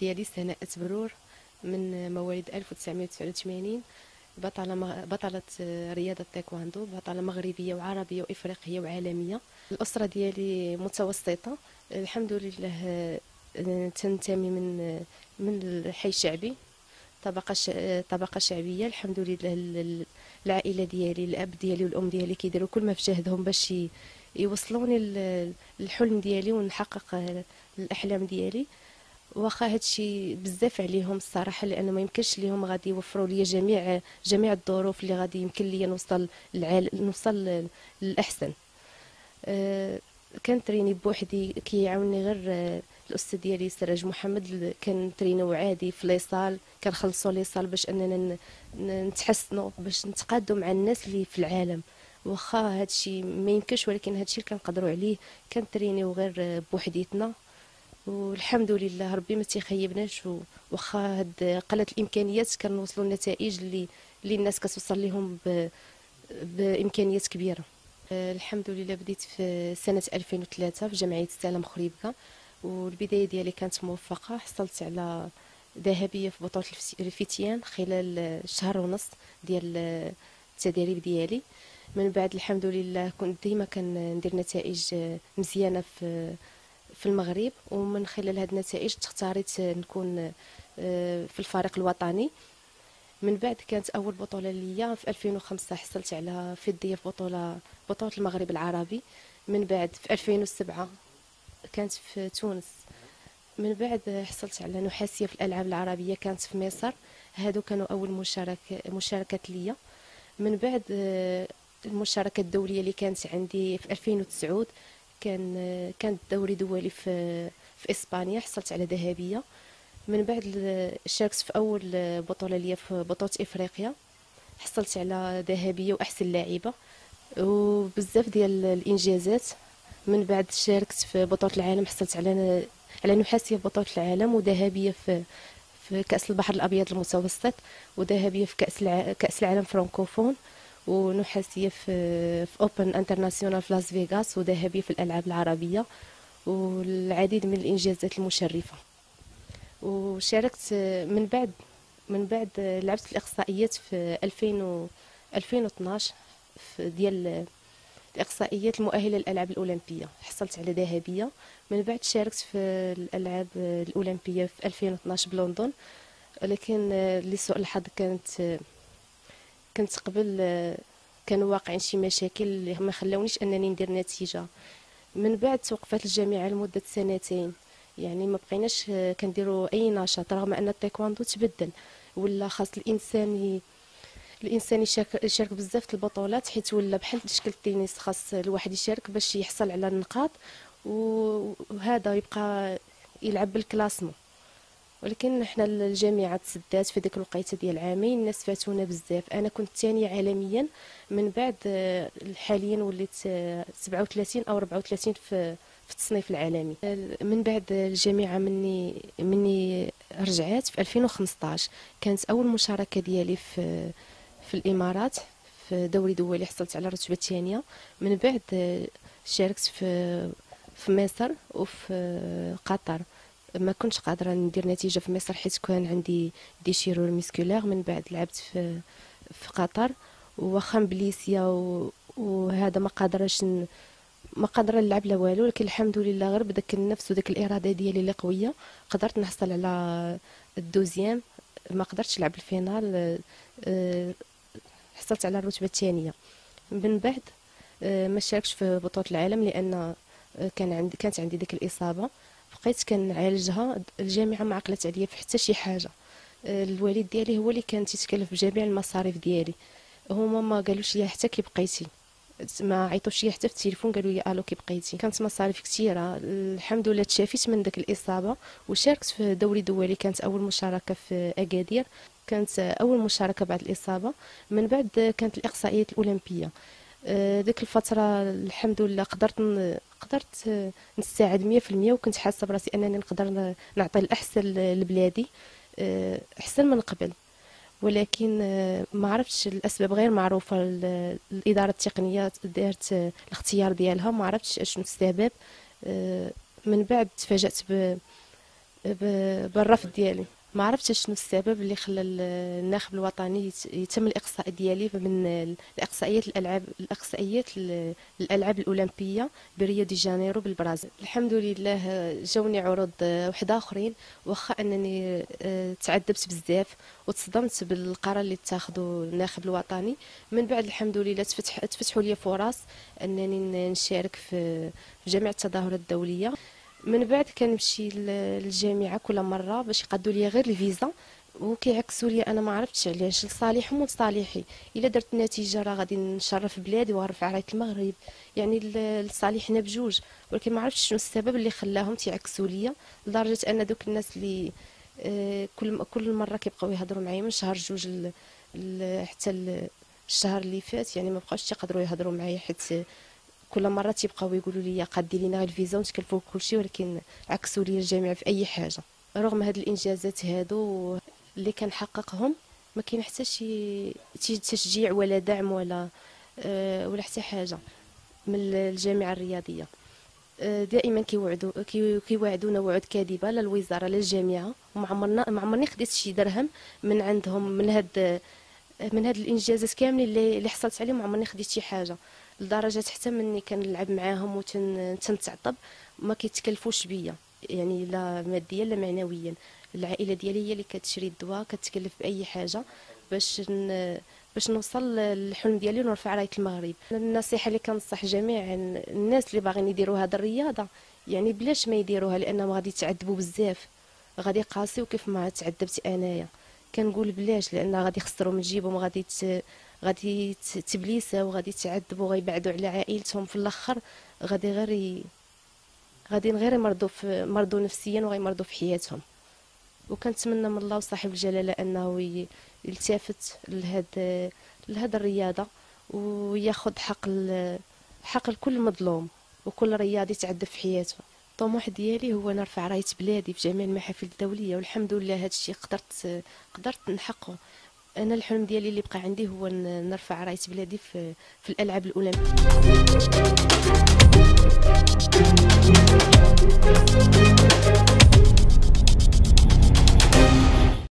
ديالي سناء تبرور من مواليد 1989، بطلة رياضة التايكواندو، بطلة مغربية وعربية وإفريقية وعالمية. الأسرة ديالي متوسطة الحمد لله، تنتمي من الحي الشعبي، طبقة شعبية الحمد لله. العائلة ديالي الأب ديالي والأم ديالي كيديروا كل ما في جهدهم باش يوصلوني للحلم ديالي ونحقق الأحلام ديالي، واخا هادشي بزاف عليهم الصراحه، لان ما يمكنش ليهم غادي يوفروا لي جميع الظروف اللي غادي يمكن لي نوصل للاحسن. كنتريني بوحدي، كيعاوني غير الاستاذ ديالي سراج محمد، كنترينو عادي في ليصال، كنخلصوا ليصال باش اننا نتحسنوا باش نتقادوا مع الناس اللي في العالم. واخا هادشي ما يمكنش، ولكن هادشي اللي كنقدروا عليه كنترينيو غير بوحديتنا، والحمد لله ربي ما تيخيبناش. واخا هاد قلة الامكانيات كنوصلوا النتائج اللي الناس كتوصل لهم بامكانيات كبيره. الحمد لله بديت في سنه 2003 في جمعيه السلام خريبكه، والبدايه ديالي كانت موفقه، حصلت على ذهبيه في بطوله الفتيان خلال شهر ونص ديال التدريب ديالي. من بعد الحمد لله كنت ديما كندير نتائج مزيانه في المغرب، ومن خلال هاد النتائج اختاريت نكون في الفريق الوطني. من بعد كانت اول بطوله ليا في 2005، حصلت على فضيه في بطوله المغرب العربي. من بعد في 2007 كانت في تونس، من بعد حصلت على نحاسيه في الالعاب العربيه كانت في مصر. هادو كانوا اول مشاركات ليا. من بعد المشاركه الدوليه اللي كانت عندي في 2009 كان دوري دولي في اسبانيا، حصلت على ذهبيه. من بعد شاركت في اول بطوله ليا في بطوله افريقيا، حصلت على ذهبيه واحسن لاعبه وبزاف ديال الانجازات. من بعد شاركت في بطوله العالم، حصلت على نحاسيه في بطوله العالم، وذهبيه في كاس البحر الابيض المتوسط، وذهبيه في كاس العالم فرانكوفون، ونحاسيه في اوبن انترناسيونال في لاس فيغاس، وذهبيه في الالعاب العربيه، والعديد من الانجازات المشرفه. وشاركت من بعد لعبت الاقصائيات في 2012 ديال الاقصائيات المؤهله للالعاب الاولمبيه، حصلت على ذهبيه. من بعد شاركت في الالعاب الاولمبيه في 2012 بلندن، ولكن لسوء الحظ كنت قبل كانوا واقعين شي مشاكل اللي ما خلاونيش انني ندير نتيجه. من بعد توقفت الجامعه لمده سنتين، يعني ما بقيناش كنديروا اي نشاط، رغم ان التايكواندو تبدل ولا خاص الانسان يشارك بزاف د البطولات، حيت ولا بحال شكل التنس خاص الواحد يشارك باش يحصل على النقاط، وهذا يبقى يلعب بالكلاسمون. ولكن حنا الجامعه تسدات في ديك الوقيته ديال عامين، الناس فاتونا بزاف. انا كنت ثانيه عالميا، من بعد حاليا وليت 37 او 34 في التصنيف العالمي. من بعد الجامعه مني رجعت في 2015، كانت اول مشاركه ديالي في الامارات في دوري دولي، حصلت على رتبه ثانيه. من بعد شاركت في مصر وفي قطر، ما كنتش قادره ندير نتيجه في مصر حيت كان عندي ديشيرور ميسكولير. من بعد لعبت في قطر، واخا مبليسيه وهذا ما قادره نلعب لا والو، ولكن الحمد لله غير بداك النفس وداك الاراده ديالي اللي قويه قدرت نحصل على الدوزيام. ما قدرتش نلعب الفينال، حصلت على الرتبه الثانيه. من بعد ما شاركتش في بطوله العالم لان كانت عندي ديك الاصابه، بقيت كنعالجها. الجامعه ما عقلت عليا في حتى شي حاجه، الوالد ديالي هو اللي كان تيتكلف بجميع المصاريف ديالي، هما ما قالوش ليا حتى كي بقيتي، ما عيطوش ليا حتى في التليفون قالوا لي الو كي بقيتي. كانت مصاريف كثيره، الحمد لله تشافيت من داك الاصابه وشاركت في دوري دولي. كانت اول مشاركه في اكادير، كانت اول مشاركه بعد الاصابه. من بعد كانت الاقصائيات الاولمبيه، ديك الفتره الحمد لله قدرت نستعد 100%، وكنت حاسه براسي انني نقدر نعطي الاحسن لبلادي احسن من قبل. ولكن ما عرفتش، الاسباب غير معروفه، الاداره التقنيه دارت الاختيار ديالها، ما عرفتش شنو السبب. من بعد تفاجات بالرفض ديالي. ما عرفتش شنو السبب اللي خلى الناخب الوطني يتم الاقصاء ديالي من الاقصائيات الالعاب الاولمبيه بريو دي جانيرو بالبرازيل. الحمد لله جاوني عروض وحده اخرين، واخا انني تعذبت بزاف وتصدمت بالقرار اللي اتخذوا الناخب الوطني. من بعد الحمد لله تفتحوا لي فرص انني نشارك في جميع التظاهرات الدوليه. من بعد كنمشي للجامعه كل مره باش يقادوا لي غير الفيزا وكيعكسوا لي، انا ما عرفتش علاش، لصالحهم ولصالحي. الا درت النتيجه راه غادي نشرف بلادي ونرفع رايه المغرب، يعني لصالحنا بجوج، ولكن ما عرفتش شنو السبب اللي خلاهم تيعكسوا لي لدرجه ان دوك الناس اللي كل مره كيبقاو يهضروا معايا من شهر جوج حتى الشهر اللي فات، يعني ما بقاوش تيقدروا يهضروا معايا حيت كل مره تيبقاو يقولوا لي قادي لينا الفيزا ونتكلفوا كلشي، ولكن عكسوا لي الجامعه في اي حاجه. رغم هاد الانجازات هادو اللي كنحققهم ما كاين حتى شي تشجيع ولا دعم ولا حتى حاجه من الجامعه الرياضيه. دائما كيوعدونا وعود كاذبه لا الوزاره لا الجامعه، ما عمرني خديت شي درهم من عندهم من هاد الانجازات كاملين اللي حصلت عليهم، ما عمرني خديت شي حاجه. لدرجه حتى مني كنلعب معاهم وتنتعطب ما كيتكلفوش بيا، يعني لا ماديا لا معنويا. العائله ديالي هي اللي كتشري الدواء، كتكلف باي حاجه باش نوصل للحلم ديالي ونرفع رايه المغرب. النصيحه اللي كنصح جميع الناس اللي باغيين يديروا هذه الرياضه، يعني بلاش ما يديروها لانهم غادي يتعذبوا بزاف، غادي قاسيو كيف ما تعذبت انايا. كنقول بلاش لان غادي يخسروا من جيبهم، غادي تبليسه وغادي تعذبوا، غيبعدوا على عائلتهم في الاخر، غادي غير مرضوا نفسيا وغيمرضوا في حياتهم. وكنتمنى من الله وصاحب الجلاله انه يلتفت لهذا الرياضه وياخذ حق لكل مظلوم وكل رياضي تعذب في حياته. الطموح ديالي هو نرفع رايه بلادي في جميع المحافل الدوليه، والحمد لله هذا الشيء قدرت نحققه. انا الحلم ديالي اللي بقى عندي هو نرفع رايه بلادي في الالعاب الاولمبيه.